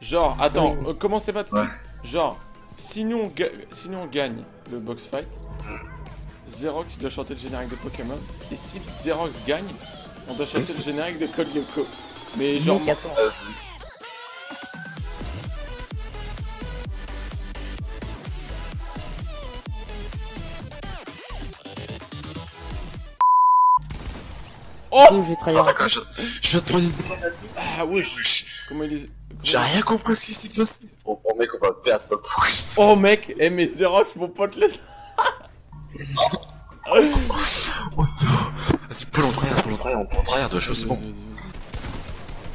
Genre, attends, commencez pas tout de suite. Genre, sinon on gagne le box fight, Xerox doit chanter le générique de Pokémon. Et si Xerox gagne, on doit chanter le générique de Code Geass. Mais genre... Mais attends. Oh, oh, je vais trahir. Oh, je vais te prendre une... Ah wesh. Comment il est... J'ai rien compris ce qui s'est passé. Oh, oh mec, on va perdre. Oh mec, eh mais Xerox, mon pote, laisse... Oh non. Vas-y, peut l'entraire, deux choses, c'est bon.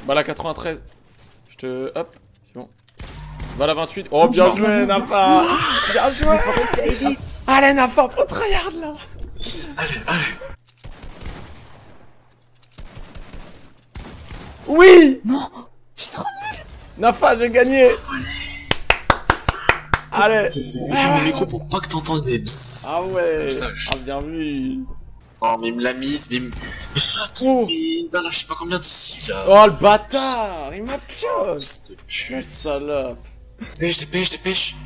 Bah la 93. Je te... Hop, c'est bon. Bah la 28. Oh bien joué Nafa. Bien joué. Allez Nafa, faut tryhard là. Allez, allez. Oui! Non! Je suis trop nul! Nafa, j'ai gagné! Allez! J'ai mon micro pour pas que t'entendes des bzzz. Ah ouais! Ah bien vu! Oh mais il me l'a mise, mais il me... J'attends, mais... Là, je sais pas combien de six là! Oh le bâtard! Il m'a pioche! Cette pute! Salope! Dépêche!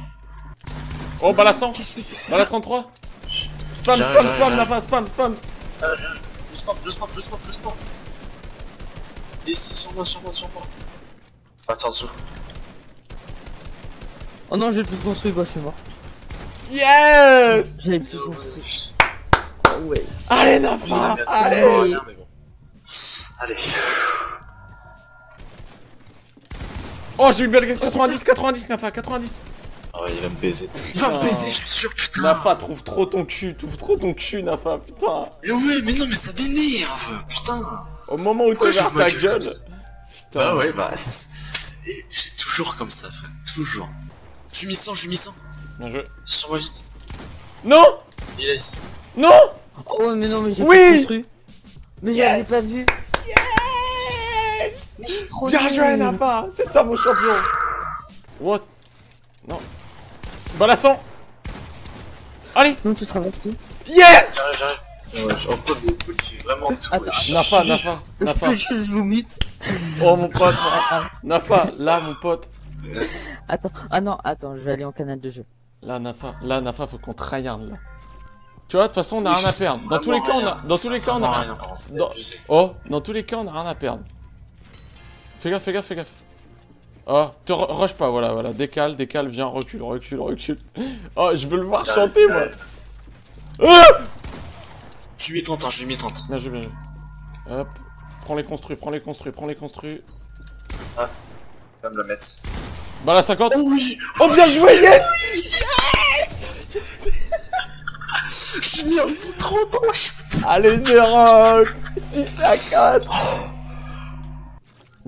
Oh bah la 100! Bah la 33! Spam, Nafa, spam! Je spam! Ici, sur moi. Attends, en dessous. Oh non, j'ai le plus construit, bah je suis mort. Yes! J'ai le plus construit. Oh ouais. Allez, Nafa! Allez! Allez. Oh, j'ai eu une belle game. 90, Nafa, 90. Oh, il va me baiser. Il va me baiser, je suis sûr, putain. Nafa, trouve trop ton cul, Nafa, putain. Mais ouais, mais non, mais ça m'énerve, putain. Au moment où t'as ouvert ta gueule. Bah ouais, bah... J'ai toujours comme ça, frère, toujours. Je m'y sens. Bien joué. Sur moi vite. Non. Il est ici. Non. Oh ouais, mais non, mais j'ai pas construit. Mais j'avais pas vu. Yes. Mais je suis trop... Bien joué, Nafa. C'est ça, mon champion. What? Non. Bah la 100. Allez. Non, tu seras vexé. Yes. J'arrive. Ouais, j'ai vraiment tout. Attends, Nafa. Je vomite. Oh mon pote. Nafa, là mon pote. Attends, ah non, attends, je vais aller en canal de jeu. Là Nafa, faut qu'on tryhard là. Tu vois, de toute façon, on a rien à perdre. Dans tous les cas, on a rien. Oh, dans tous les cas, on a rien à perdre. Fais gaffe. Oh, te rush pas, voilà. Décale, viens, recule. Oh, je veux le voir chanter moi. Je suis 30. Bien joué. Hop. Prends les construits. Ah. Va me le mettre. Bah la 50. Oui. Oh bien joué, yes. Je suis mis en 130. Allez, Xerox. 6 à 4.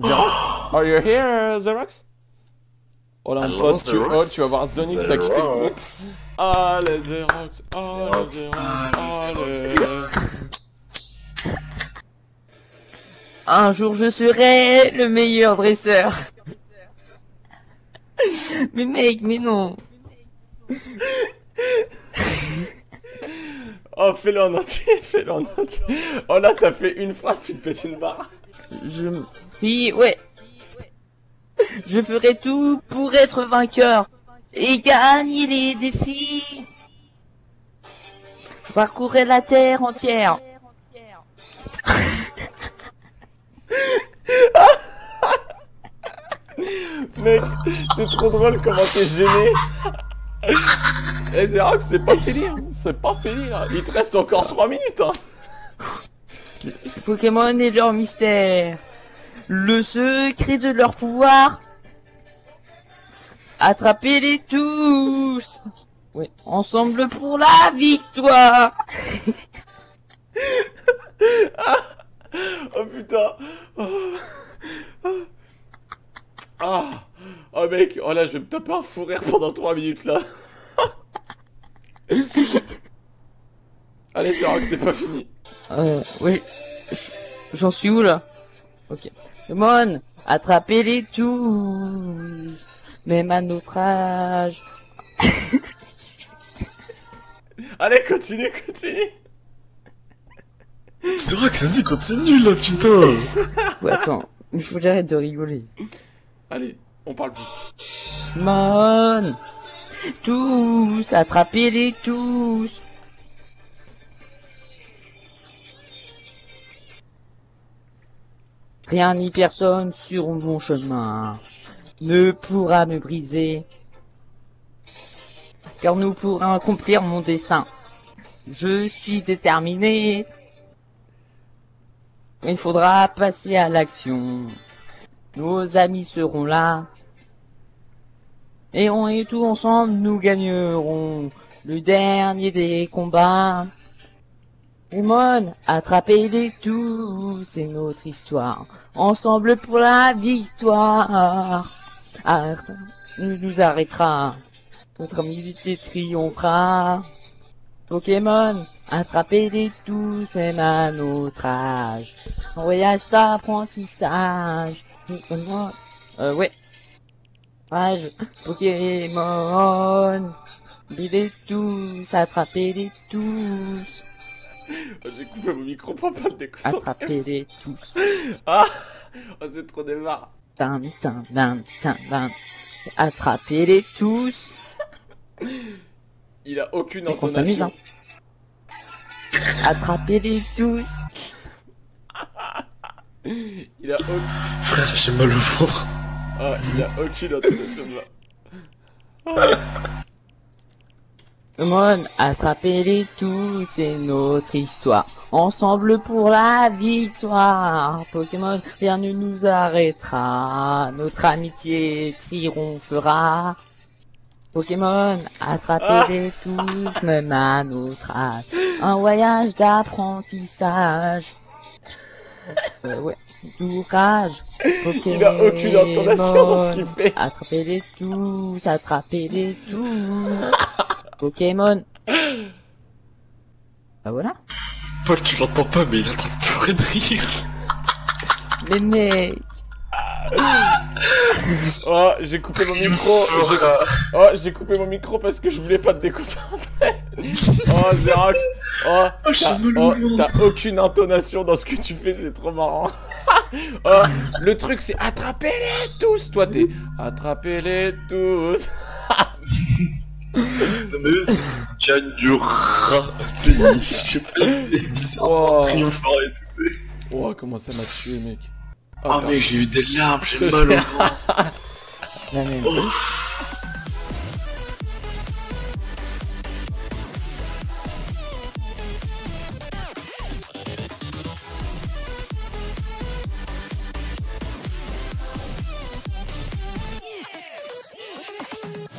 Xerox. Are you here, Xerox? Oh là, mon pote, tu vas voir Zonix a quitté le groupe. Ah, les Xerox. Ah, les Xerox. Un jour, je serai le meilleur dresseur. Mais mec, mais non. Oh, fais-le en entier. Oh là, t'as fait une phrase, tu te pètes une barre. Je ferai tout pour être vainqueur et gagner les défis. Je parcourrai la terre entière. Mec, c'est trop drôle comment t'es gêné. Et Xerox, c'est pas fini. Il te reste encore 3 minutes. Hein. Les Pokémon et leur mystère. Le secret de leur pouvoir. Attrapez-les tous. Oui, ensemble pour la victoire. Oh putain. Oh mec, oh là je vais me taper un fou rire pendant 3 minutes là. Allez, c'est pas fini. Oui, j'en suis où là? Ok. Pokémon, attrapez-les tous, même à notre âge. Allez, continue. C'est vrai que ça continue là, putain. Ouais, attends, il faut que j'arrête de rigoler. Allez. On parle plus. Mon. Tous, attrapez-les tous. Rien ni personne sur mon chemin ne pourra me briser, car nous pourrons accomplir mon destin. Je suis déterminé. Il faudra passer à l'action. Nos amis seront là. Et on est tous ensemble, nous gagnerons le dernier des combats. Pokémon, attrapez-les tous, c'est notre histoire. Ensemble pour la victoire. Arrête, nous nous arrêtera. Notre milité triomphera. Pokémon, attrapez-les tous, même à notre âge. En voyage d'apprentissage. Ouais. Rage, Pokémon. Bilez tous, attrapez-les tous. J'ai coupé mon micro pour parler des coussins. Attrapez-les tous. Ah, oh, c'est trop des marres. Attrapez-les tous. Il a aucune entonation. On s'amuse, hein. Attrapez-les tous. Il a aucune... J'ai mal au ventre. Ah, il a aucune entonation là. Ah. Mon, attrapez-les tous, c'est notre histoire. Ensemble pour la victoire. Pokémon, rien ne nous arrêtera. Notre amitié triomphera. Pokémon, attrapez-les tous, même à notre âge. Un voyage d'apprentissage. Ouais, d'ouvrage. Pokémon, il a aucune intonation dans ce qu'il fait. Attrapez-les tous, attrapez-les tous. Pokémon. Bah voilà. Paul, tu l'entends pas, mais il est en train de pleurer de rire. Mais mec. Oh, j'ai coupé mon micro. Oh, j'ai coupé mon micro parce que je voulais pas te déconcentrer. Oh, Xerox. Oh, t'as aucune intonation dans ce que tu fais, c'est trop marrant. Oh, le truc c'est attrapez-les tous. Toi, t'es attrapez-les tous. Gagnera. Je sais pas, c'est wow. Triomphant et tout. Oh, comment ça m'a tué, mec. Oh, oh mec, j'ai eu des larmes, j'ai mal au ventre. Oh.